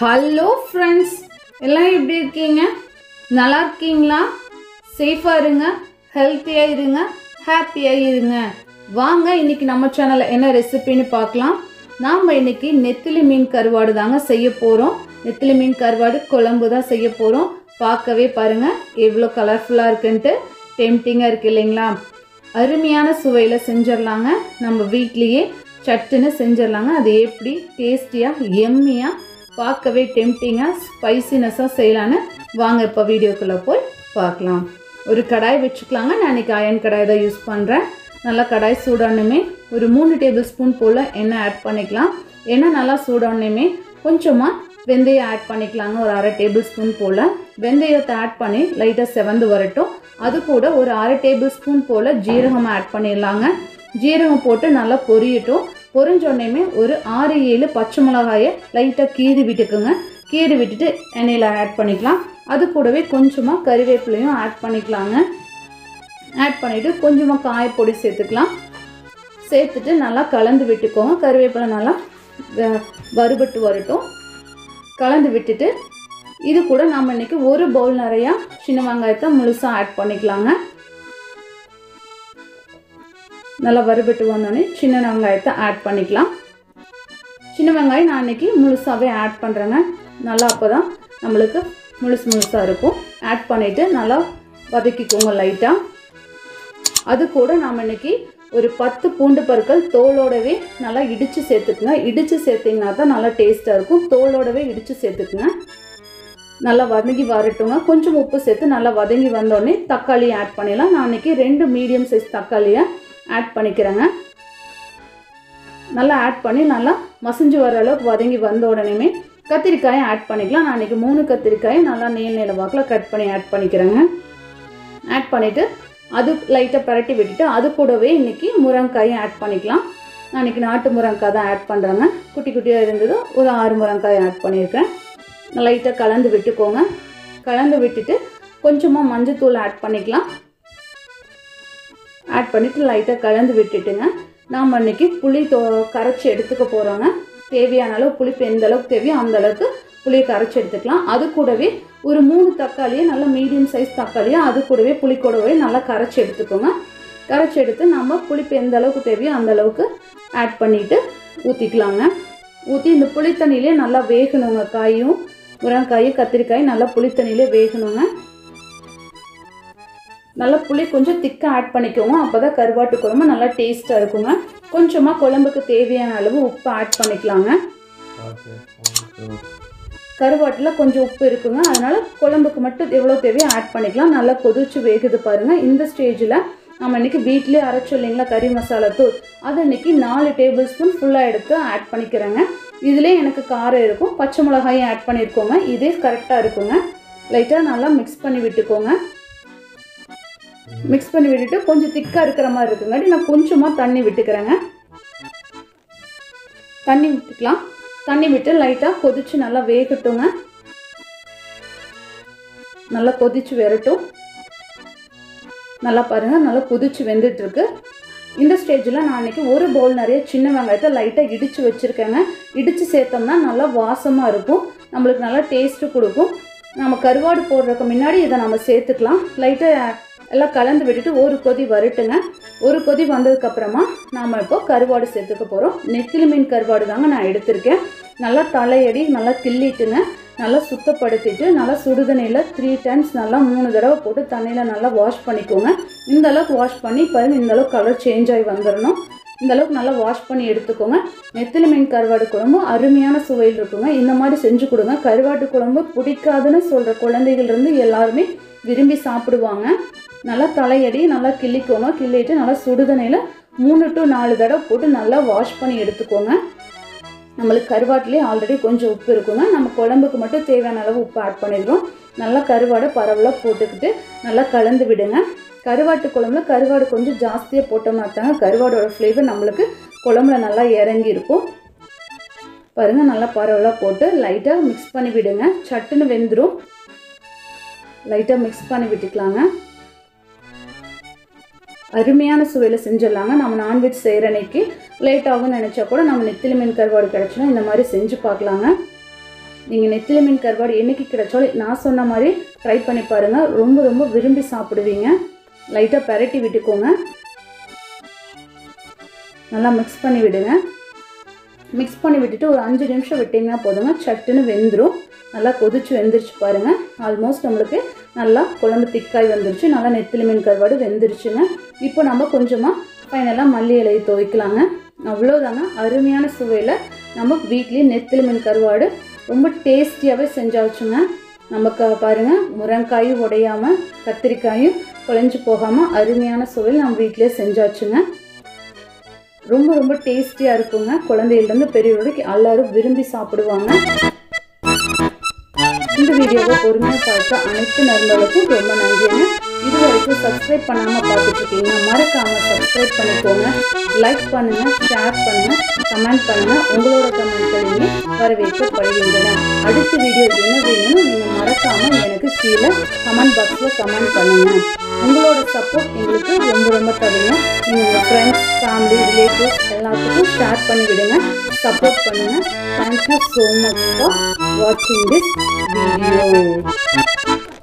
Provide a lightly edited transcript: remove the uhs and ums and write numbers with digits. Hello friends, எல்லாம் எப்படி இருக்கீங்க? நல்லா இருக்கீங்களா? சேஃபா இருங்க, ஹெல்த்தியா இருங்க, ஹாப்பியா இருங்க. வாங்க இன்னைக்கு நம்ம சேனல்ல என்ன ரெசிபின்னு பார்க்கலாம். நாம் இன்னைக்கு நெத்திலி மீன் கருவாடு தாங்க செய்ய போறோம். நெத்திலி மீன் கருவாடு குழம்பு தான் செய்ய போறோம். பார்க்கவே பாருங்க எவ்வளோ கலர்ஃபுல்லா இருக்குன்ட்டு, டெம்டிங்காக இருக்கு இல்லைங்களா? அருமையான சுவையில் செஞ்சிடலாங்க. நம்ம வீட்லேயே சட்டுன்னு செஞ்சிடலாங்க. அது எப்படி டேஸ்டியாக எம்மியாக பார்க்கவே டெம்டிங்காக ஸ்பைசினஸாக செய்யலான்னு வாங்க இப்போ வீடியோக்குள்ளே போய் பார்க்கலாம். ஒரு கடாய் வச்சுக்கலாங்க. நான் இன்றைக்கி அயன் கடாய் தான் யூஸ் பண்ணுறேன். நல்லா கடாய் சூடானுமே ஒரு 3 டேபிள் ஸ்பூன் போல் எண்ணெய் ஆட் பண்ணிக்கலாம். எண்ணெய் நல்லா சூடானுமே கொஞ்சமாக வெந்தயம் ஆட் பண்ணிக்கலாங்க. ஒரு 1/2 டேபிள் ஸ்பூன் போல் வெந்தயத்தை ஆட் பண்ணி லைட்டாக செவந்து வரட்டும். அது கூட ஒரு 1/2 டேபிள் ஸ்பூன் போல் ஜீரகம் ஆட் பண்ணிடலாங்க. ஜீரகம் போட்டு நல்லா பொரியட்டும். பொரிஞ்சோடனேமே ஒரு 6-7 பச்சை மிளகாயை லைட்டாக கீறி விட்டுக்குங்க. கீறி விட்டுட்டு எண்ணெயில் ஆட் பண்ணிக்கலாம். அது கூடவே கொஞ்சமாக கறிவேப்பிலையும் ஆட் பண்ணிக்கலாங்க. ஆட் பண்ணிவிட்டு கொஞ்சமாக காயப்பொடி சேர்த்துக்கலாம். சேர்த்துட்டு நல்லா கலந்து விட்டுக்கோங்க. கறிவேப்பிலை நல்லா வறுபட்டு வரட்டும். கலந்து விட்டுட்டு இது கூட நம்ம இன்றைக்கி ஒரு பவுல் நிறையா சின்ன வெங்காயத்தை முழுசாக ஆட் பண்ணிக்கலாங்க. நல்லா வறுபட்டு வந்தோடனே சின்ன வெங்காயத்தை ஆட் பண்ணிக்கலாம். சின்ன வெங்காயம் நான் இன்றைக்கி முழுசாகவே ஆட் பண்ணுறேங்க. நல்லா அப்போ தான் நம்மளுக்கு முழுசாக இருக்கும். ஆட் பண்ணிவிட்டு நல்லா வதக்கிக்கோங்க லைட்டாக. அது கூட நம்ம இன்றைக்கி ஒரு 10 பூண்டு பற்கள் தோலோடவே நல்லா இடித்து சேர்த்துக்குங்க. இடித்து சேர்த்திங்கன்னா தான் நல்லா டேஸ்ட்டாக இருக்கும். தோலோடவே இடித்து சேர்த்துக்குங்க. நல்லா வதங்கி வரட்டுங்க. கொஞ்சம் உப்பு சேர்த்து நல்லா வதங்கி வந்தோடனே தக்காளி ஆட் பண்ணிடலாம். நான் இன்றைக்கி 2 மீடியம் சைஸ் தக்காளியை ஆட் பண்ணிக்கிறேங்க. நல்லா ஆட் பண்ணி நல்லா மசிஞ்சு வர அளவுக்கு வதங்கி வந்த உடனேமே கத்திரிக்காயை ஆட் பண்ணிக்கலாம். நான் இன்றைக்கி 3 கத்திரிக்காயை நல்லா நீள வாக்கில் கட் பண்ணி ஆட் பண்ணிக்கிறேங்க. ஆட் பண்ணிவிட்டு அது லைட்டாக பரட்டி விட்டுட்டு அது கூடவே இன்றைக்கி முருங்காயை ஆட் பண்ணிக்கலாம். நான் இன்றைக்கி நாட்டு முருங்காய் தான் ஆட் பண்ணுறேங்க. குட்டி குட்டியாக இருந்தது ஒரு 6 முருங்காயை ஆட் பண்ணியிருக்கேன். லைட்டாக கலந்து விட்டுக்கோங்க. கலந்து விட்டுட்டு கொஞ்சமாக மஞ்சத்தூள் ஆட் பண்ணிக்கலாம். ஆட் பண்ணிவிட்டு லைட்டாக கலந்து விட்டுட்டுங்க. நாம் இன்றைக்கி புளி கரைச்சி எடுத்துக்க போகிறோங்க. தேவையான அளவு புளிப்பு எந்த அளவுக்கு தேவையோ அந்தளவுக்கு புளியை கரைச்சி எடுத்துக்கலாம். அது கூடவே ஒரு 3 தக்காளியை நல்லா மீடியம் சைஸ் தக்காளியை அது கூடவே புளி கூடவே நல்லா கரைச்சி எடுத்துக்கோங்க. கரைச்சி எடுத்து நம்ம புளிப்பு எந்த அளவுக்கு தேவையோ அந்தளவுக்கு ஆட் பண்ணிவிட்டு ஊற்றிக்கலாங்க. ஊற்றி இந்த புளித்தண்ணிலே நல்லா வேகணுங்க. காயும் முருங்காய் கத்திரிக்காய் நல்லா புளித்தண்ணிலே வேகணுங்க. நல்லா புளி கொஞ்சம் திக்காக ஆட் பண்ணிக்கோங்க. அப்போ தான் கருவாட்டு குழம்பு நல்லா டேஸ்ட்டாக இருக்குங்க. கொஞ்சமாக குழம்புக்கு தேவையான அளவு உப்பு ஆட் பண்ணிக்கலாங்க. கருவாட்டில் கொஞ்சம் உப்பு இருக்குங்க. அதனால் குழம்புக்கு மட்டும் எவ்வளோ தேவையோ ஆட் பண்ணிக்கலாம். நல்லா கொதிச்சு வேகுது பாருங்கள். இந்த ஸ்டேஜில் நம்ம இன்றைக்கி வீட்டிலே அரைச்சோம் இல்லைங்களா கறி மசாலா தூள், அதை இன்றைக்கி 4 டேபிள் ஸ்பூன் ஃபுல்லாக எடுத்து ஆட் பண்ணிக்கிறேங்க. இதிலே எனக்கு காரம் இருக்கும். பச்சை மிளகாயும் ஆட் பண்ணியிருக்கோங்க. இதே கரெக்டாக இருக்குங்க. லைட்டாக நல்லா மிக்ஸ் பண்ணி விட்டுக்கோங்க. மிக்ஸ் பண்ணி விட்டுட்டு கொஞ்சம் திக்காக இருக்கிற மாதிரி இருக்குங்காட்டி நான் கொஞ்சமாக தண்ணி விட்டுக்கிறேங்க. தண்ணி விட்டுக்கலாம். தண்ணி விட்டு லைட்டாக கொதிச்சு நல்லா வேகட்டுங்க. நல்லா கொதிச்சு வரட்டும். நல்லா பாருங்கள் நல்லா கொதிச்சு வெந்துட்டுருக்கு. இந்த ஸ்டேஜில் நான் இன்றைக்கி ஒரு பவுல் நிறைய சின்ன வெங்காயத்தை லைட்டாக இடித்து வச்சுருக்கேங்க. இடித்து சேர்த்தோம்னா நல்லா வாசமாக இருக்கும். நம்மளுக்கு நல்லா டேஸ்ட்டு கொடுக்கும். நம்ம கருவாடு போடுறதுக்கு முன்னாடி இதை நம்ம சேர்த்துக்கலாம். லைட்டாக எல்லாம் கலந்து விட்டுட்டு ஒரு கொதி வரட்டுங்க. ஒரு கொதி வந்ததுக்கப்புறமா நாம் இப்போ கருவாடு சேர்த்துக்க போகிறோம். நெத்திலி மீன் கருவாடு தாங்க நான் எடுத்திருக்கேன். நல்லா தலையடி நல்லா கிள்ளிட்டுங்க. நல்லா சுத்தப்படுத்திட்டு நல்லா சுடுதண்ணியில் 3 டைம்ஸ் நல்லா 3 தடவை போட்டு தண்ணியில் நல்லா வாஷ் பண்ணிக்கோங்க. இந்தளவுக்கு வாஷ் பண்ணி பாருங்கள். இந்தளவுக்கு கலர் சேஞ்ச் ஆகி வந்துடணும். இந்தளவுக்கு நல்லா வாஷ் பண்ணி எடுத்துக்கோங்க. நெத்திலி மீன் கருவாடு குழம்பு அருமையான சுவையில் இருக்குங்க. இந்த மாதிரி செஞ்சு கொடுங்க. கருவாட்டு குழம்பு பிடிக்காதுன்னு சொல்கிற குழந்தைகள்லேருந்து எல்லாருமே விரும்பி சாப்பிடுவாங்க. நல்லா தலையடி நல்லா கிள்ளிக்கோங்க. கிள்ளிட்டு நல்லா சுடுதண்ணியில் 3 to 4 தடவை போட்டு நல்லா வாஷ் பண்ணி எடுத்துக்கோங்க. நம்மளுக்கு கருவாட்டிலே ஆல்ரெடி கொஞ்சம் உப்பு இருக்குங்க. நம்ம குழம்புக்கு மட்டும் தேவையான அளவு உப்பு ஆட் பண்ணிடுறோம். நல்லா கருவாடை பரவலாக போட்டுக்கிட்டு நல்லா கலந்து விடுங்க. கருவாட்டு குழம்புல கருவாடு கொஞ்சம் ஜாஸ்தியாக போட்டோம்னா தாங்க கருவாடோட ஃப்ளேவர் நம்மளுக்கு குழம்புல நல்லா இறங்கி இருக்கும். பாருங்கள் நல்லா பரவலாக போட்டு லைட்டாக மிக்ஸ் பண்ணி விடுங்க. சட்டுன்னு வெந்துடும். லைட்டாக மிக்ஸ் பண்ணி விட்டுக்கலாங்க. அருமையான சுவையில் செஞ்சிடலாங்க. நம்ம நான்வெஜ் செய்கிற அன்னைக்கு லேட்டாகும்னு நினச்சா கூட நம்ம நெத்திலி மீன் கருவாடு கிடச்சினா இந்த மாதிரி செஞ்சு பார்க்கலாங்க. நீங்கள் நெத்திலி மீன் கருவாடு என்னைக்கு கிடைச்சாலும் நான் சொன்ன மாதிரி ட்ரை பண்ணி பாருங்கள். ரொம்ப ரொம்ப விரும்பி சாப்பிடுவீங்க. லைட்டாக பரட்டி விட்டுக்கோங்க. நல்லா மிக்ஸ் பண்ணி விடுங்க. மிக்ஸ் பண்ணி விட்டுட்டு ஒரு 5 நிமிஷம் விட்டிங்கன்னா போதுங்க, சட்டுன்னு வெந்துடும். நல்லா கொதிச்சு வெந்துருச்சு பாருங்கள். ஆல்மோஸ்ட் நம்மளுக்கு நல்லா குழம்பு திக்காய் வந்துருச்சு. நல்லா நெத்திலி மீன் கருவாடு வெந்துருச்சுங்க. இப்போ நம்ம கொஞ்சமாக ஃபைனலாக மல்லி இலையை துவைக்கலாங்க. அவ்வளோதாங்க. அருமையான சுவையில் நம்ம வீட்லேயே நெத்திலி மீன் கருவாடு ரொம்ப டேஸ்டியாகவே செஞ்சாச்சுங்க. நமக்கு பாருங்கள், முருங்காயும் உடையாமல் கத்திரிக்காயும் குழஞ்சி போகாமல் அருமையான சுவையில் நம்ம வீட்டிலே செஞ்சாச்சுங்க. ரொம்ப ரொம்ப டேஸ்டியாக இருக்குங்க. குழந்தையிலேருந்து பெரியவர்களுக்கு எல்லாரும் விரும்பி சாப்பிடுவாங்க. இந்த வீடியோவை பொறுமையாக பார்த்த அனைத்து நண்பர்களுக்கும் ரொம்ப நன்றிங்க. இது வரைக்கும் சப்ஸ்கிரைப் பண்ணாமல் பார்த்துட்டு இருக்கீங்கன்னா மறக்காமல் சப்ஸ்கிரைப் பண்ணிக்கோங்க. லைக் பண்ணுங்கள், ஷேர் பண்ணுங்கள், கமெண்ட் பண்ணுங்கள். உங்களோட கமெண்ட்கள் நீங்கள் வரவேற்கப்படுகின்றன. அடுத்த வீடியோ என்ன வேணும்னு நீங்கள் மறக்காமல் எனக்கு கீழே கமெண்ட் பாக்ஸில் கமெண்ட் பண்ணுங்கள். உங்களோட சப்போர்ட் எங்களுக்கு ரொம்ப ரொம்ப தருங்க. நீங்கள் உங்கள் ஃப்ரெண்ட்ஸ், ஃபேமிலி, ரிலேட்டிவ்ஸ் எல்லாத்துக்கும் ஷேர் பண்ணி விடுங்க. சப்போர்ட் பண்ணுங்கள். தேங்க்யூ ஸோ மச் ஃபார் வாட்சிங் திஸ் வீடியோ.